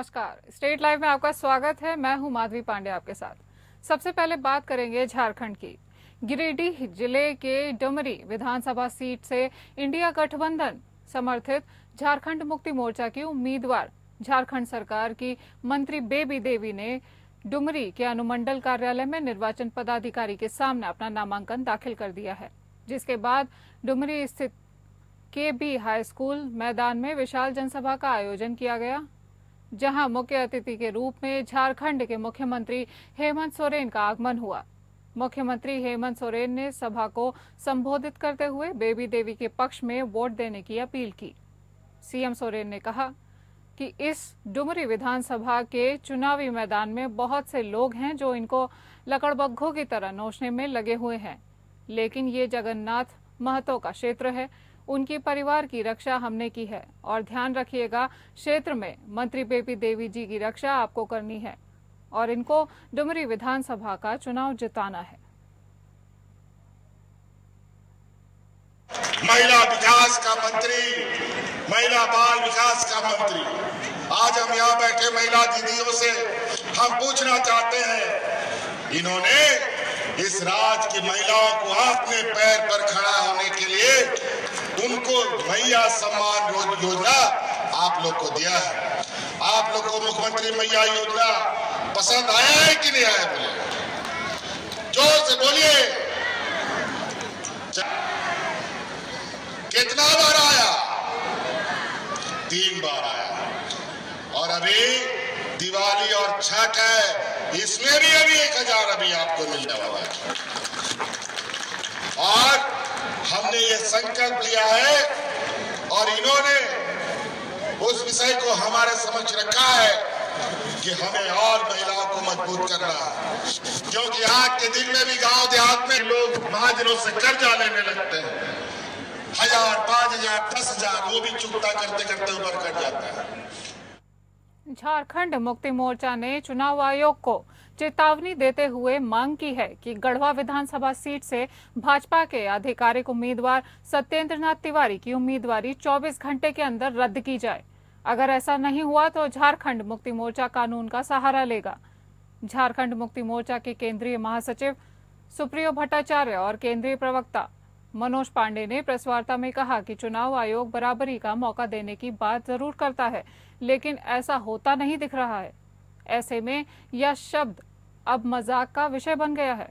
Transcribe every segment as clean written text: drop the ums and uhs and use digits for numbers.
नमस्कार, state live में आपका स्वागत है। मैं हूं माधवी पांडे आपके साथ। सबसे पहले बात करेंगे झारखंड की। गिरिडीह जिले के डुमरी विधानसभा सीट से इंडिया गठबंधन समर्थित झारखंड मुक्ति मोर्चा की उम्मीदवार झारखंड सरकार की मंत्री बेबी देवी ने डुमरी के अनुमंडल कार्यालय में निर्वाचन पदाधिकारी के सामने अपना नामांकन दाखिल कर दिया है, जिसके बाद डुमरी स्थित केबी हाई स्कूल मैदान में विशाल जनसभा का आयोजन किया गया, जहां मुख्य अतिथि के रूप में झारखंड के मुख्यमंत्री हेमंत सोरेन का आगमन हुआ। मुख्यमंत्री हेमंत सोरेन ने सभा को संबोधित करते हुए बेबी देवी के पक्ष में वोट देने की अपील की। सीएम सोरेन ने कहा कि इस डुमरी विधानसभा के चुनावी मैदान में बहुत से लोग हैं जो इनको लकड़बग्घों की तरह नोचने में लगे हुए हैं, लेकिन ये जगन्नाथ महतो का क्षेत्र है, उनकी परिवार की रक्षा हमने की है और ध्यान रखिएगा, क्षेत्र में मंत्री बेबी देवी जी की रक्षा आपको करनी है और इनको डुमरी विधानसभा का चुनाव जिताना है। महिला विकास का मंत्री, महिला बाल विकास का मंत्री, आज हम यहाँ बैठे महिला दीदियों से हम पूछना चाहते हैं, इन्होंने इस राज्य की महिलाओं को अपने पैर पर खड़ा होने के लिए उनको मैया सम्मान योजना आप लोग को दिया है। आप लोग को मुख्यमंत्री मैया योजना पसंद आया है कि नहीं आया? बोलिए, जोर से बोलिए, कितना बार आया? 3 बार आया और अभी दिवाली और छठ है, इसमें भी अभी 1000 अभी आपको मिलने वाला है। और हमने ये संकल्प लिया है और इन्होंने उस विषय को हमारे समक्ष रखा है कि हमें और महिलाओं को मजबूत करना है, क्योंकि आज के दिन में भी गांव देहात में लोग महाजनों से कर्जा लेने लगते हैं, 1000, 5000, 10,000, वो भी चुकता करते करते ऊपर कट जाता है। झारखंड मुक्ति मोर्चा ने चुनाव आयोग को चेतावनी देते हुए मांग की है कि गढ़वा विधानसभा सीट से भाजपा के आधिकारिक उम्मीदवार सत्येंद्रनाथ तिवारी की उम्मीदवारी 24 घंटे के अंदर रद्द की जाए। अगर ऐसा नहीं हुआ तो झारखंड मुक्ति मोर्चा कानून का सहारा लेगा। झारखंड मुक्ति मोर्चा के केंद्रीय महासचिव सुप्रियो भट्टाचार्य और केंद्रीय प्रवक्ता मनोज पांडे ने प्रेसवार्ता में कहा कि चुनाव आयोग बराबरी का मौका देने की बात जरूर करता है, लेकिन ऐसा होता नहीं दिख रहा है। ऐसे में यह शब्द अब मजाक का विषय बन गया है।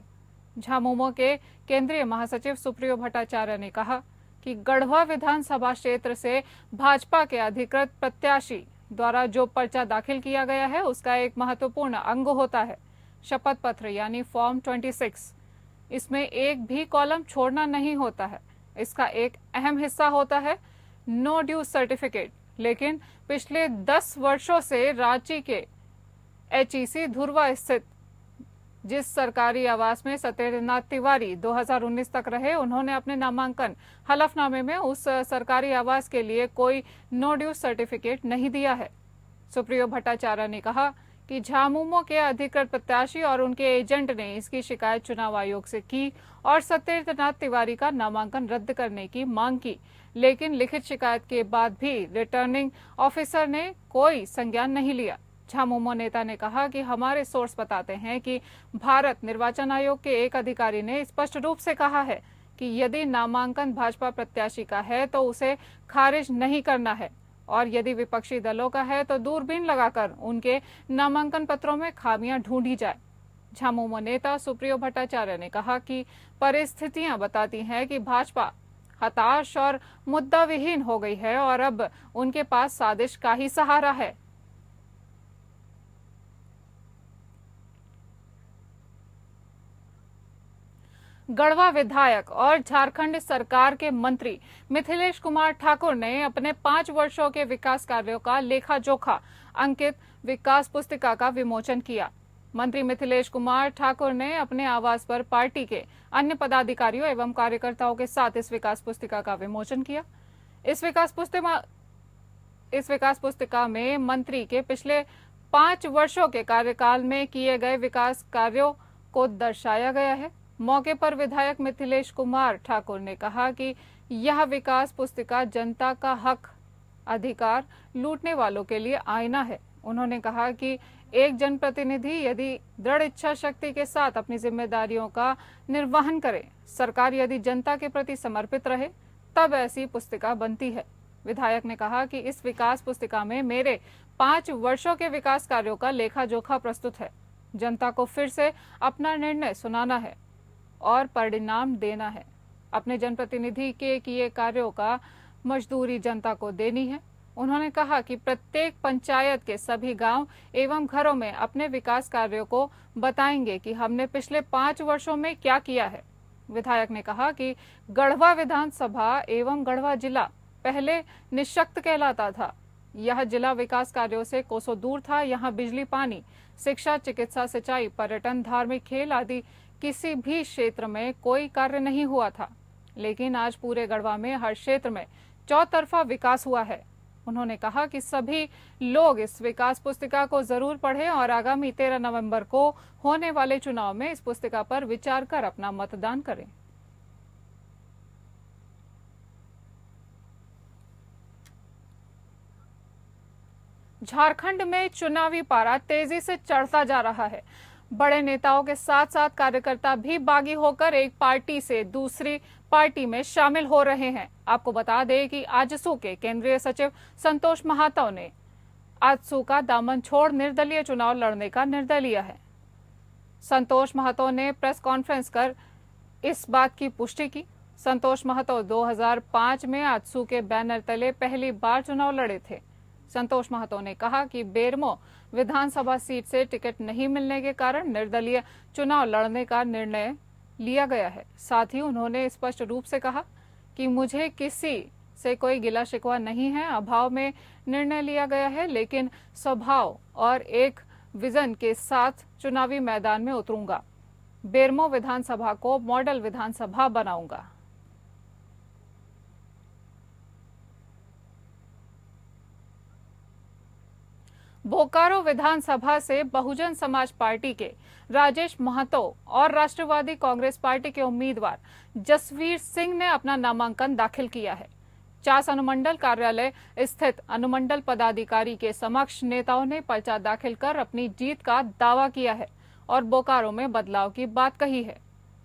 झामुमो के केंद्रीय महासचिव सुप्रियो भट्टाचार्य ने कहा कि गढ़वा विधानसभा क्षेत्र से भाजपा के अधिकृत प्रत्याशी द्वारा जो पर्चा दाखिल किया गया है उसका एक महत्वपूर्ण अंग होता है शपथ पत्र, यानी फॉर्म 26। इसमें एक भी कॉलम छोड़ना नहीं होता है, इसका एक अहम हिस्सा होता है नो ड्यू सर्टिफिकेट। लेकिन पिछले 10 वर्षों से रांची के एचईसी धुरवा स्थित जिस सरकारी आवास में सत्येंद्रनाथ तिवारी 2019 तक रहे, उन्होंने अपने नामांकन हलफनामे में उस सरकारी आवास के लिए कोई नो ड्यू सर्टिफिकेट नहीं दिया है। सुप्रियो भट्टाचार्य ने कहा कि झामुमो के अधिकृत प्रत्याशी और उनके एजेंट ने इसकी शिकायत चुनाव आयोग से की और सत्येंद्रनाथ तिवारी का नामांकन रद्द करने की मांग की, लेकिन लिखित शिकायत के बाद भी रिटर्निंग ऑफिसर ने कोई संज्ञान नहीं लिया। झामुमो नेता ने कहा कि हमारे सोर्स बताते हैं कि भारत निर्वाचन आयोग के एक अधिकारी ने स्पष्ट रूप से कहा है कि यदि नामांकन भाजपा प्रत्याशी का है तो उसे खारिज नहीं करना है और यदि विपक्षी दलों का है तो दूरबीन लगाकर उनके नामांकन पत्रों में खामियां ढूंढी जाए। झामुमो नेता सुप्रियो भट्टाचार्य ने कहा कि परिस्थितियां बताती हैं कि भाजपा हताश और मुद्दा विहीन हो गई है और अब उनके पास साजिश का ही सहारा है। गढ़वा विधायक और झारखंड सरकार के मंत्री मिथिलेश कुमार ठाकुर ने अपने 5 वर्षों के विकास कार्यों का लेखा जोखा अंकित विकास पुस्तिका का विमोचन किया। मंत्री मिथिलेश कुमार ठाकुर ने अपने आवास पर पार्टी के अन्य पदाधिकारियों एवं कार्यकर्ताओं के साथ इस विकास पुस्तिका का विमोचन किया। इस विकास पुस्तिका में मंत्री के पिछले 5 वर्षों के कार्यकाल में किए गए विकास कार्यों को दर्शाया गया है। मौके पर विधायक मिथिलेश कुमार ठाकुर ने कहा कि यह विकास पुस्तिका जनता का हक अधिकार लूटने वालों के लिए आईना है उन्होंने कहा कि एक जनप्रतिनिधि यदि दृढ़ इच्छा शक्ति के साथ अपनी जिम्मेदारियों का निर्वहन करे, सरकार यदि जनता के प्रति समर्पित रहे, तब ऐसी पुस्तिका बनती है। विधायक ने कहा कि इस विकास पुस्तिका में मेरे 5 वर्षों के विकास कार्यों का लेखा जोखा प्रस्तुत है। जनता को फिर से अपना निर्णय सुनाना है और परिणाम देना है। अपने जनप्रतिनिधि के किए कार्यों का मजदूरी जनता को देनी है। उन्होंने कहा कि प्रत्येक पंचायत के सभी गांव एवं घरों में अपने विकास कार्यों को बताएंगे कि हमने पिछले 5 वर्षों में क्या किया है। विधायक ने कहा कि गढ़वा विधानसभा एवं गढ़वा जिला पहले निशक्त कहलाता था। यह जिला विकास कार्यों से कोसों दूर था। यहाँ बिजली, पानी, शिक्षा, चिकित्सा, सिंचाई, पर्यटन, धार्मिक, खेल आदि किसी भी क्षेत्र में कोई कार्य नहीं हुआ था, लेकिन आज पूरे गढ़वा में हर क्षेत्र में चौतरफा विकास हुआ है। उन्होंने कहा कि सभी लोग इस विकास पुस्तिका को जरूर पढ़ें और आगामी 13 नवंबर को होने वाले चुनाव में इस पुस्तिका पर विचार कर अपना मतदान करें। झारखंड में चुनावी पारा तेजी से चढ़ता जा रहा है। बड़े नेताओं के साथ साथ कार्यकर्ता भी बागी होकर एक पार्टी से दूसरी पार्टी में शामिल हो रहे हैं। आपको बता दें कि आजसू के केंद्रीय सचिव संतोष महतो ने आजसू का दामन छोड़ निर्दलीय चुनाव लड़ने का निर्णय लिया है। संतोष महतो ने प्रेस कॉन्फ्रेंस कर इस बात की पुष्टि की। संतोष महतो 2005 में आजसू के बैनर तले पहली बार चुनाव लड़े थे। संतोष महतो ने कहा कि बेरमो विधानसभा सीट से टिकट नहीं मिलने के कारण निर्दलीय चुनाव लड़ने का निर्णय लिया गया है। साथ ही उन्होंने स्पष्ट रूप से कहा कि मुझे किसी से कोई गिला शिकवा नहीं है। अभाव में निर्णय लिया गया है, लेकिन स्वभाव और एक विजन के साथ चुनावी मैदान में उतरूंगा। बेरमो विधानसभा को मॉडल विधानसभा बनाऊंगा। बोकारो विधानसभा से बहुजन समाज पार्टी के राजेश महतो और राष्ट्रवादी कांग्रेस पार्टी के उम्मीदवार जसवीर सिंह ने अपना नामांकन दाखिल किया है। चास अनुमंडल कार्यालय स्थित अनुमंडल पदाधिकारी के समक्ष नेताओं ने पर्चा दाखिल कर अपनी जीत का दावा किया है और बोकारो में बदलाव की बात कही है।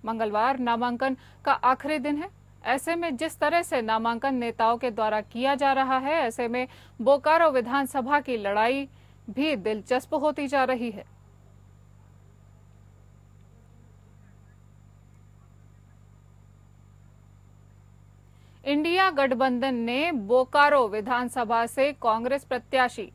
मंगलवार नामांकन का आखिरी दिन है। ऐसे में जिस तरह से नामांकन नेताओं के द्वारा किया जा रहा है, ऐसे में बोकारो विधानसभा की लड़ाई भी दिलचस्प होती जा रही है। इंडिया गठबंधन ने बोकारो विधानसभा से कांग्रेस प्रत्याशी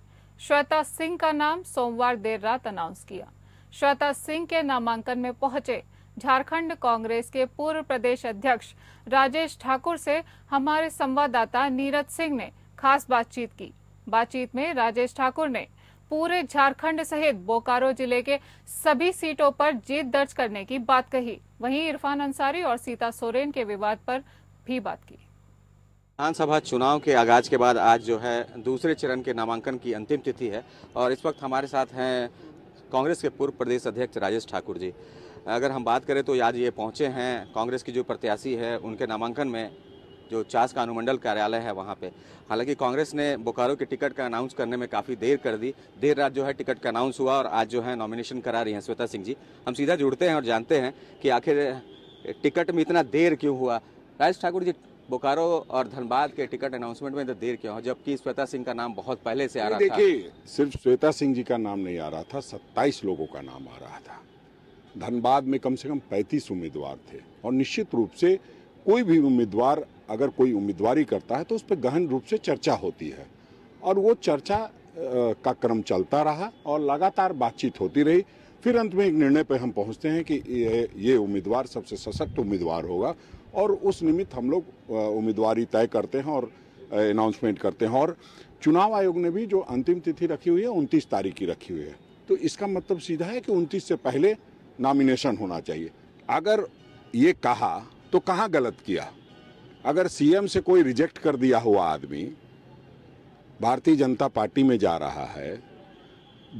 श्वेता सिंह का नाम सोमवार देर रात अनाउंस किया। श्वेता सिंह के नामांकन में पहुंचे झारखंड कांग्रेस के पूर्व प्रदेश अध्यक्ष राजेश ठाकुर से हमारे संवाददाता नीरज सिंह ने खास बातचीत की। बातचीत में राजेश ठाकुर ने पूरे झारखंड सहित बोकारो जिले के सभी सीटों पर जीत दर्ज करने की बात कही। वहीं इरफान अंसारी और सीता सोरेन के विवाद पर भी बात की। विधानसभा चुनाव के आगाज के बाद आज जो है दूसरे चरण के नामांकन की अंतिम तिथि है और इस वक्त हमारे साथ हैं कांग्रेस के पूर्व प्रदेश अध्यक्ष राजेश ठाकुर जी। अगर हम बात करें तो आज ये पहुँचे हैं कांग्रेस की जो प्रत्याशी है उनके नामांकन में, जो चास का अनुमंडल कार्यालय है वहाँ पे। हालांकि कांग्रेस ने बोकारो के टिकट का अनाउंस करने में काफ़ी देर कर दी। देर रात जो है टिकट का अनाउंस हुआ और आज जो है नॉमिनेशन करा रही हैं श्वेता सिंह जी। हम सीधा जुड़ते हैं और जानते हैं कि आखिर टिकट में इतना देर क्यों हुआ। राजेश ठाकुर जी, बोकारो और धनबाद के टिकट अनाउंसमेंट में देर क्यों हो जबकि श्वेता सिंह का नाम बहुत पहले से आ रहा था? देखिए, सिर्फ श्वेता सिंह जी का नाम नहीं आ रहा था, 27 लोगों का नाम आ रहा था। धनबाद में कम से कम 35 उम्मीदवार थे और निश्चित रूप से कोई भी उम्मीदवार अगर कोई उम्मीदवारी करता है तो उस पर गहन रूप से चर्चा होती है और वो चर्चा का क्रम चलता रहा और लगातार बातचीत होती रही। फिर अंत में एक निर्णय पर हम पहुंचते हैं कि ये उम्मीदवार सबसे सशक्त उम्मीदवार होगा और उस निमित्त हम लोग उम्मीदवारी तय करते हैं और अनाउंसमेंट करते हैं। और चुनाव आयोग ने भी जो अंतिम तिथि रखी हुई है 29 तारीख की रखी हुई है, तो इसका मतलब सीधा है कि 29 से पहले नॉमिनेशन होना चाहिए। अगर ये कहा तो कहाँ गलत किया? अगर सीएम से कोई रिजेक्ट कर दिया हुआ आदमी भारतीय जनता पार्टी में जा रहा है,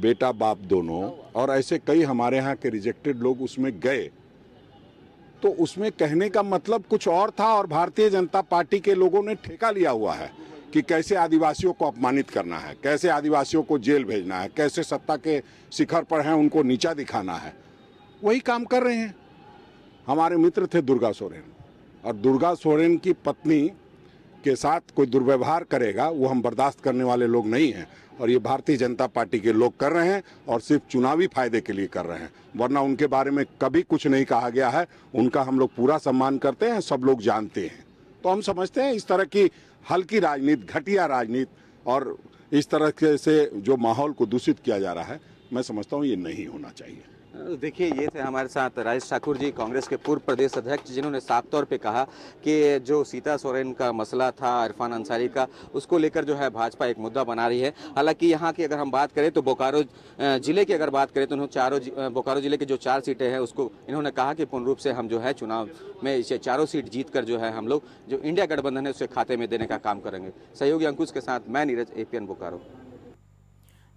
बेटा बाप दोनों, और ऐसे कई हमारे यहाँ के रिजेक्टेड लोग उसमें गए, तो उसमें कहने का मतलब कुछ और था और भारतीय जनता पार्टी के लोगों ने ठेका लिया हुआ है कि कैसे आदिवासियों को अपमानित करना है, कैसे आदिवासियों को जेल भेजना है, कैसे सत्ता के शिखर पर हैं उनको नीचा दिखाना है, वही काम कर रहे हैं। हमारे मित्र थे दुर्गा सोरेन, और दुर्गा सोरेन की पत्नी के साथ कोई दुर्व्यवहार करेगा वो हम बर्दाश्त करने वाले लोग नहीं हैं, और ये भारतीय जनता पार्टी के लोग कर रहे हैं और सिर्फ चुनावी फायदे के लिए कर रहे हैं, वरना उनके बारे में कभी कुछ नहीं कहा गया है। उनका हम लोग पूरा सम्मान करते हैं, सब लोग जानते हैं। तो हम समझते हैं इस तरह की हल्की राजनीति, घटिया राजनीति और इस तरह से जो माहौल को दूषित किया जा रहा है, मैं समझता हूँ ये नहीं होना चाहिए। देखिए, ये थे हमारे साथ राजेश ठाकुर जी, कांग्रेस के पूर्व प्रदेश अध्यक्ष, जिन्होंने साफ तौर पे कहा कि जो सीता सोरेन का मसला था, इरफान अंसारी का, उसको लेकर जो है भाजपा एक मुद्दा बना रही है। हालांकि यहाँ की अगर हम बात करें तो बोकारो जिले की अगर बात करें तो उन्होंने बोकारो जिले की जो 4 सीटें हैं उसको इन्होंने कहा कि पूर्ण रूप से हम जो है चुनाव में इसे 4 सीट जीत कर जो है हम लोग जो इंडिया गठबंधन है उसके खाते में देने का काम करेंगे। सहयोगी अंकुश के साथ मैं नीरज, APN बोकारो।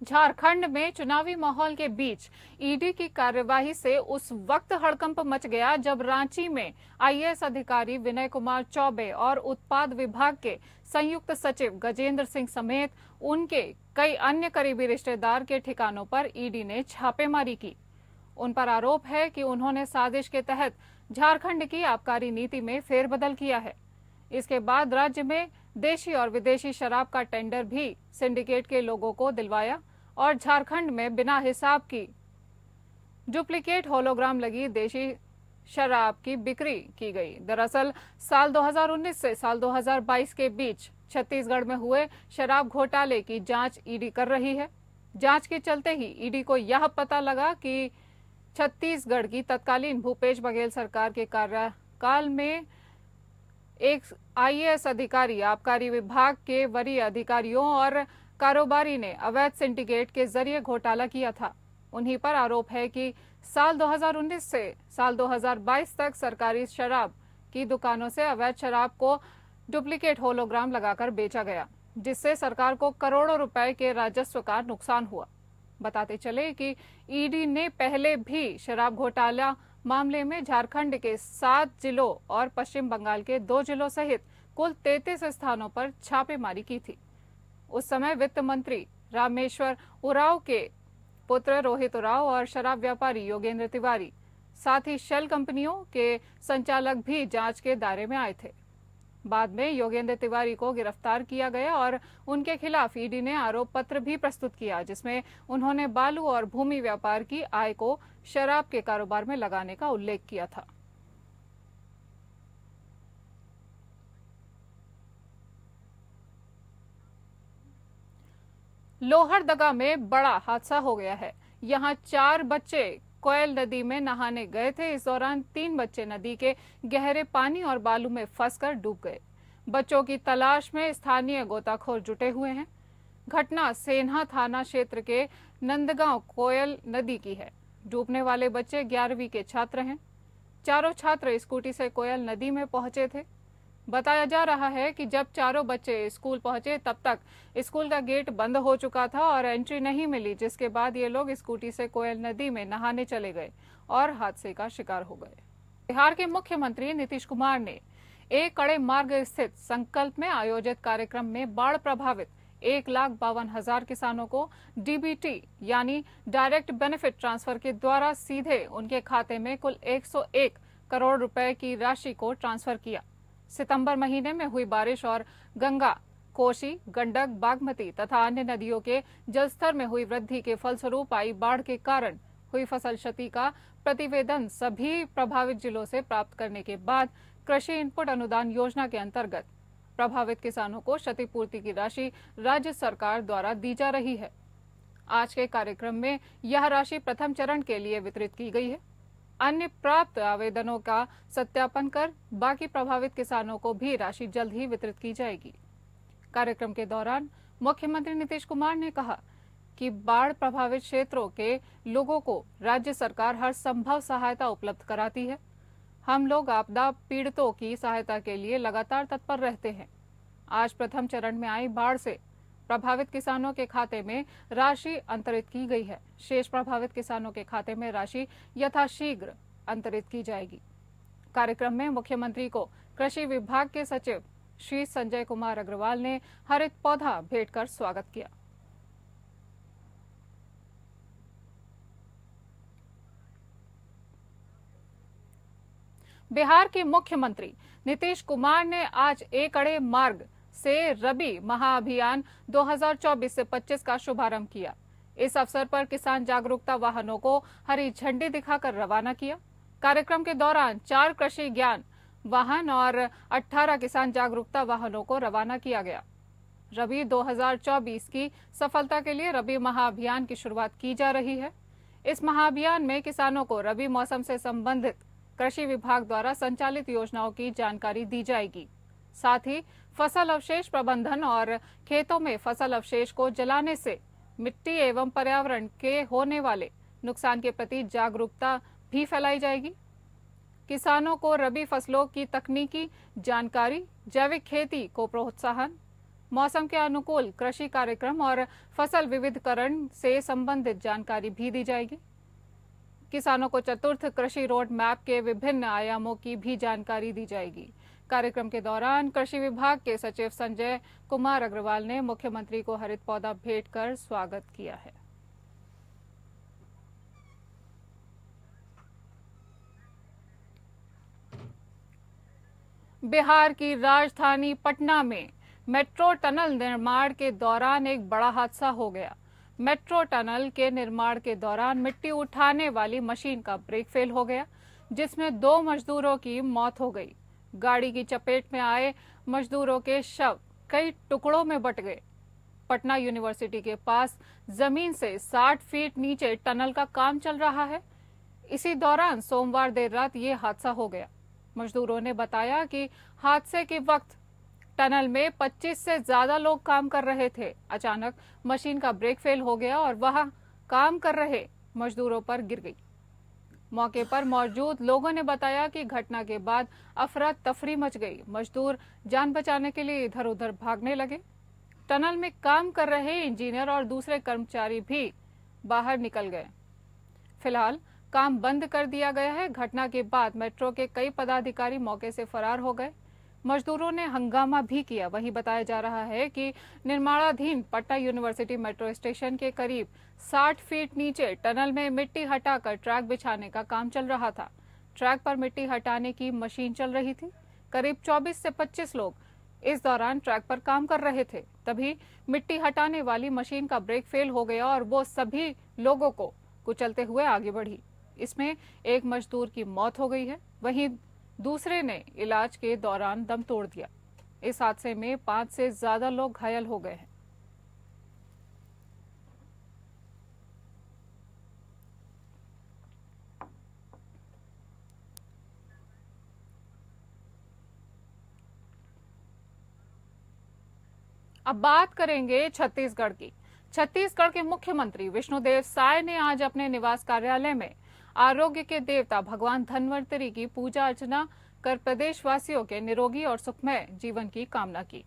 झारखंड में चुनावी माहौल के बीच ईडी की कार्यवाही से उस वक्त हड़कंप मच गया जब रांची में IAS अधिकारी विनय कुमार चौबे और उत्पाद विभाग के संयुक्त सचिव गजेंद्र सिंह समेत उनके कई अन्य करीबी रिश्तेदार के ठिकानों पर ईडी ने छापेमारी की। उन पर आरोप है कि उन्होंने साजिश के तहत झारखंड की आबकारी नीति में फेरबदल किया है। इसके बाद राज्य में देशी और विदेशी शराब का टेंडर भी सिंडिकेट के लोगों को दिलवाया और झारखंड में बिना हिसाब की डुप्लीकेट होलोग्राम लगी देशी शराब की बिक्री की गई। दरअसल साल 2019 से साल 2022 के बीच छत्तीसगढ़ में हुए शराब घोटाले की जांच ईडी कर रही है। जांच के चलते ही ईडी को यह पता लगा कि छत्तीसगढ़ की तत्कालीन भूपेश बघेल सरकार के कार्यकाल में एक IAS अधिकारी आबकारी विभाग के वरीय अधिकारियों और कारोबारी ने अवैध सिंडिकेट के जरिए घोटाला किया था। उन्हीं पर आरोप है कि साल 2019 से साल 2022 तक सरकारी शराब की दुकानों से अवैध शराब को डुप्लीकेट होलोग्राम लगाकर बेचा गया, जिससे सरकार को करोड़ों रुपए के राजस्व का नुकसान हुआ। बताते चले कि ईडी ने पहले भी शराब घोटाला मामले में झारखंड के 7 जिलों और पश्चिम बंगाल के 2 जिलों सहित कुल 33 स्थानों पर छापेमारी की थी। उस समय वित्त मंत्री रामेश्वर उराव के पुत्र रोहित उरांव और शराब व्यापारी योगेंद्र तिवारी, साथ ही शेल कंपनियों के संचालक भी जांच के दायरे में आए थे। बाद में योगेंद्र तिवारी को गिरफ्तार किया गया और उनके खिलाफ ईडी ने आरोप पत्र भी प्रस्तुत किया, जिसमें उन्होंने बालू और भूमि व्यापार की आय को शराब के कारोबार में लगाने का उल्लेख किया था। लोहरदगा में बड़ा हादसा हो गया है। यहाँ 4 बच्चे कोयल नदी में नहाने गए थे। इस दौरान 3 बच्चे नदी के गहरे पानी और बालू में फंसकर डूब गए। बच्चों की तलाश में स्थानीय गोताखोर जुटे हुए हैं। घटना सेन्हा थाना क्षेत्र के नंदगांव कोयल नदी की है। डूबने वाले बच्चे 11वीं के छात्र हैं। चारों छात्र स्कूटी से कोयल नदी में पहुंचे थे। बताया जा रहा है कि जब चारों बच्चे स्कूल पहुंचे तब तक स्कूल का गेट बंद हो चुका था और एंट्री नहीं मिली, जिसके बाद ये लोग स्कूटी से कोयल नदी में नहाने चले गए और हादसे का शिकार हो गए। बिहार के मुख्यमंत्री नीतीश कुमार ने एक कड़े मार्ग स्थित संकल्प में आयोजित कार्यक्रम में बाढ़ प्रभावित 1,52,000 किसानों को DBT यानी डायरेक्ट बेनिफिट ट्रांसफर के द्वारा सीधे उनके खाते में कुल 101 करोड़ रुपए की राशि को ट्रांसफर किया। सितंबर महीने में हुई बारिश और गंगा, कोसी, गंडक, बागमती तथा अन्य नदियों के जलस्तर में हुई वृद्धि के फलस्वरूप आई बाढ़ के कारण हुई फसल क्षति का प्रतिवेदन सभी प्रभावित जिलों से प्राप्त करने के बाद कृषि इनपुट अनुदान योजना के अंतर्गत प्रभावित किसानों को क्षतिपूर्ति की राशि राज्य सरकार द्वारा दी जा रही है। आज के कार्यक्रम में यह राशि प्रथम चरण के लिए वितरित की गई है। अन्य प्राप्त आवेदनों का सत्यापन कर बाकी प्रभावित किसानों को भी राशि जल्द ही वितरित की जाएगी। कार्यक्रम के दौरान मुख्यमंत्री नीतीश कुमार ने कहा कि बाढ़ प्रभावित क्षेत्रों के लोगों को राज्य सरकार हर संभव सहायता उपलब्ध कराती है। हम लोग आपदा पीड़ितों की सहायता के लिए लगातार तत्पर रहते हैं। आज प्रथम चरण में आई बाढ़ से प्रभावित किसानों के खाते में राशि अंतरित की गई है। शेष प्रभावित किसानों के खाते में राशि यथाशीघ्र अंतरित की जाएगी। कार्यक्रम में मुख्यमंत्री को कृषि विभाग के सचिव श्री संजय कुमार अग्रवाल ने हरित पौधा भेंट कर स्वागत किया। बिहार के मुख्यमंत्री नीतीश कुमार ने आज एक अड़े मार्ग से रबी महाअभियान 2024 से 25 का शुभारंभ किया। इस अवसर पर किसान जागरूकता वाहनों को हरी झंडी दिखाकर रवाना किया। कार्यक्रम के दौरान 4 कृषि ज्ञान वाहन और 18 किसान जागरूकता वाहनों को रवाना किया गया। रबी 2024 की सफलता के लिए रबी महाअभियान की शुरुआत की जा रही है। इस महाअभियान में किसानों को रबी मौसम से संबंधित कृषि विभाग द्वारा संचालित योजनाओं की जानकारी दी जाएगी। साथ ही फसल अवशेष प्रबंधन और खेतों में फसल अवशेष को जलाने से मिट्टी एवं पर्यावरण के होने वाले नुकसान के प्रति जागरूकता भी फैलाई जाएगी। किसानों को रबी फसलों की तकनीकी जानकारी, जैविक खेती को प्रोत्साहन, मौसम के अनुकूल कृषि कार्यक्रम और फसल विविधीकरण से संबंधित जानकारी भी दी जाएगी। किसानों को चतुर्थ कृषि रोड मैप के विभिन्न आयामों की भी जानकारी दी जाएगी। कार्यक्रम के दौरान कृषि विभाग के सचिव संजय कुमार अग्रवाल ने मुख्यमंत्री को हरित पौधा भेंट कर स्वागत किया है। बिहार की राजधानी पटना में मेट्रो टनल निर्माण के दौरान एक बड़ा हादसा हो गया। मेट्रो टनल के निर्माण के दौरान मिट्टी उठाने वाली मशीन का ब्रेक फेल हो गया, जिसमें 2 मजदूरों की मौत हो गई। गाड़ी की चपेट में आए मजदूरों के शव कई टुकड़ों में बट गए। पटना यूनिवर्सिटी के पास जमीन से 60 फीट नीचे टनल का काम चल रहा है। इसी दौरान सोमवार देर रात ये हादसा हो गया। मजदूरों ने बताया कि हादसे के वक्त टनल में 25 से ज्यादा लोग काम कर रहे थे। अचानक मशीन का ब्रेक फेल हो गया और वह काम कर रहे मजदूरों पर गिर गई। मौके पर मौजूद लोगों ने बताया कि घटना के बाद अफरा तफरी मच गई। मजदूर जान बचाने के लिए इधर उधर भागने लगे। टनल में काम कर रहे इंजीनियर और दूसरे कर्मचारी भी बाहर निकल गए। फिलहाल काम बंद कर दिया गया है। घटना के बाद मेट्रो के कई पदाधिकारी मौके से फरार हो गए। मजदूरों ने हंगामा भी किया। वहीं बताया जा रहा है कि निर्माणाधीन पटना यूनिवर्सिटी मेट्रो स्टेशन के करीब 60 फीट नीचे टनल में मिट्टी हटाकर ट्रैक बिछाने का काम चल रहा था। ट्रैक पर मिट्टी हटाने की मशीन चल रही थी। करीब 24 से 25 लोग इस दौरान ट्रैक पर काम कर रहे थे। तभी मिट्टी हटाने वाली मशीन का ब्रेक फेल हो गया और वो सभी लोगों को कुचलते हुए आगे बढ़ी। इसमें एक मजदूर की मौत हो गई है, वहीं दूसरे ने इलाज के दौरान दम तोड़ दिया। इस हादसे में 5 से ज्यादा लोग घायल हो गए हैं। अब बात करेंगे छत्तीसगढ़ की। छत्तीसगढ़ के मुख्यमंत्री विष्णुदेव साय ने आज अपने निवास कार्यालय में आरोग्य के देवता भगवान धन्वंतरी की पूजा अर्चना कर प्रदेशवासियों के निरोगी और सुखमय जीवन की कामना की।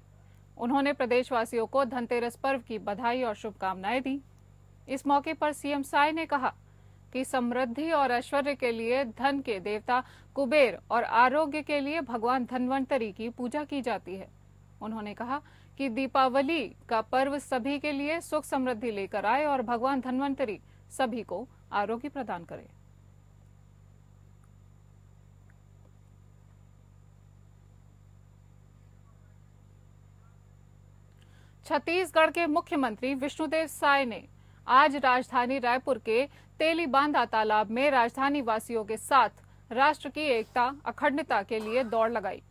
उन्होंने प्रदेशवासियों को धनतेरस पर्व की बधाई और शुभकामनाएं दी। इस मौके पर सीएम साय ने कहा कि समृद्धि और ऐश्वर्य के लिए धन के देवता कुबेर और आरोग्य के लिए भगवान धन्वंतरी की पूजा की जाती है। उन्होंने कहा कि दीपावली का पर्व सभी के लिए सुख समृद्धि लेकर आए और भगवान धन्वंतरी सभी को आरोग्य प्रदान करे। छत्तीसगढ़ के मुख्यमंत्री विष्णुदेव साय ने आज राजधानी रायपुर के तेलीबांधा तालाब में राजधानी वासियों के साथ राष्ट्र की एकता अखंडता के लिए दौड़ लगाई।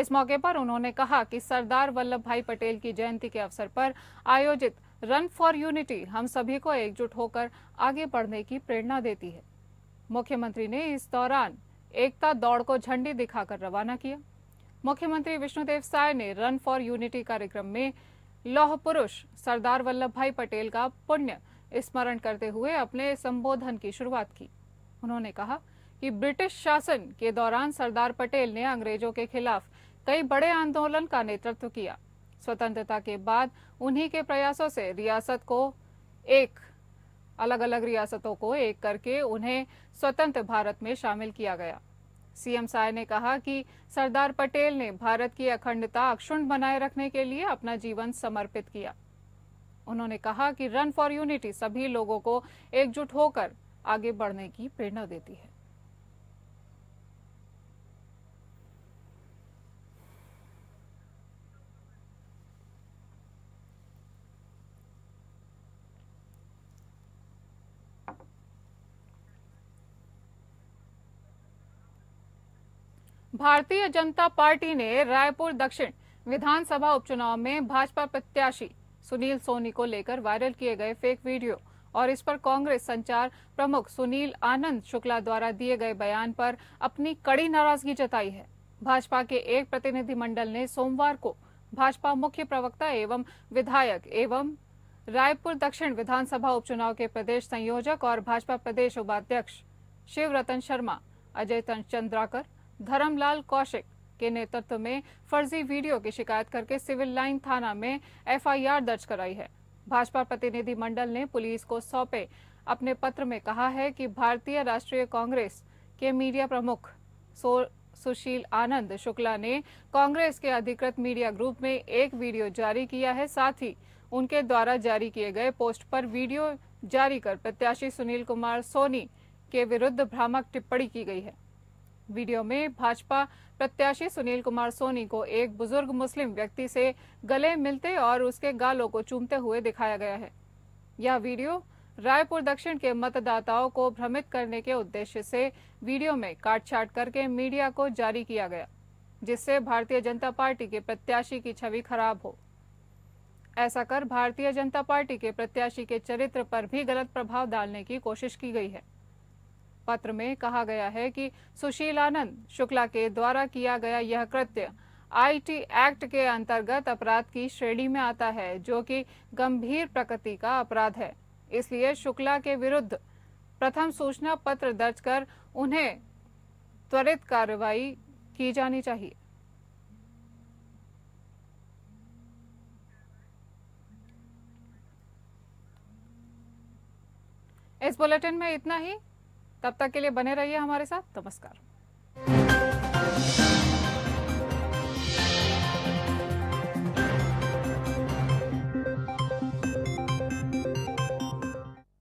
इस मौके पर उन्होंने कहा कि सरदार वल्लभ भाई पटेल की जयंती के अवसर पर आयोजित रन फॉर यूनिटी हम सभी को एकजुट होकर आगे बढ़ने की प्रेरणा देती है। मुख्यमंत्री ने इस दौरान एकता दौड़ को झंडी दिखाकर रवाना किया। मुख्यमंत्री विष्णुदेव साय ने रन फॉर यूनिटी कार्यक्रम में लौह पुरुष सरदार वल्लभ भाई पटेल का पुण्य स्मरण करते हुए अपने संबोधन की शुरुआत की। उन्होंने कहा कि ब्रिटिश शासन के दौरान सरदार पटेल ने अंग्रेजों के खिलाफ कई बड़े आंदोलन का नेतृत्व किया। स्वतंत्रता के बाद उन्हीं के प्रयासों से अलग अलग रियासतों को एक करके उन्हें स्वतंत्र भारत में शामिल किया गया। सीएम साय ने कहा कि सरदार पटेल ने भारत की अखंडता अक्षुण्ण बनाए रखने के लिए अपना जीवन समर्पित किया। उन्होंने कहा कि रन फॉर यूनिटी सभी लोगों को एकजुट होकर आगे बढ़ने की प्रेरणा देती है। भारतीय जनता पार्टी ने रायपुर दक्षिण विधानसभा उपचुनाव में भाजपा प्रत्याशी सुनील सोनी को लेकर वायरल किए गए फेक वीडियो और इस पर कांग्रेस संचार प्रमुख सुनील आनंद शुक्ला द्वारा दिए गए बयान पर अपनी कड़ी नाराजगी जताई है। भाजपा के एक प्रतिनिधिमंडल ने सोमवार को भाजपा मुख्य प्रवक्ता एवं विधायक एवं रायपुर दक्षिण विधानसभा उपचुनाव के प्रदेश संयोजक और भाजपा प्रदेश उपाध्यक्ष शिवरतन शर्मा, अजय चंद्राकर, धर्मलाल कौशिक के नेतृत्व में फर्जी वीडियो की शिकायत करके सिविल लाइन थाना में एफआईआर दर्ज कराई है। भाजपा प्रतिनिधिमंडल ने पुलिस को सौंपे अपने पत्र में कहा है कि भारतीय राष्ट्रीय कांग्रेस के मीडिया प्रमुख सुशील आनंद शुक्ला ने कांग्रेस के अधिकृत मीडिया ग्रुप में एक वीडियो जारी किया है। साथ ही उनके द्वारा जारी किए गए पोस्ट पर वीडियो जारी कर प्रत्याशी सुनील कुमार सोनी के विरुद्ध भ्रामक टिप्पणी की गई है। वीडियो में भाजपा प्रत्याशी सुनील कुमार सोनी को एक बुजुर्ग मुस्लिम व्यक्ति से गले मिलते और उसके गालों को चूमते हुए दिखाया गया है। यह वीडियो रायपुर दक्षिण के मतदाताओं को भ्रमित करने के उद्देश्य से वीडियो में काट-छाट करके मीडिया को जारी किया गया, जिससे भारतीय जनता पार्टी के प्रत्याशी की छवि खराब हो। ऐसा कर भारतीय जनता पार्टी के प्रत्याशी के चरित्र पर भी गलत प्रभाव डालने की कोशिश की गई है। पत्र में कहा गया है कि सुशील आनंद शुक्ला के द्वारा किया गया यह कृत्य आईटी एक्ट के अंतर्गत अपराध की श्रेणी में आता है, जो कि गंभीर प्रकृति का अपराध है। इसलिए शुक्ला के विरुद्ध प्रथम सूचना पत्र दर्ज कर उन्हें त्वरित कार्रवाई की जानी चाहिए। इस बुलेटिन में इतना ही। तब तक के लिए बने रहिए हमारे साथ। नमस्कार।